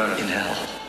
burn in hell.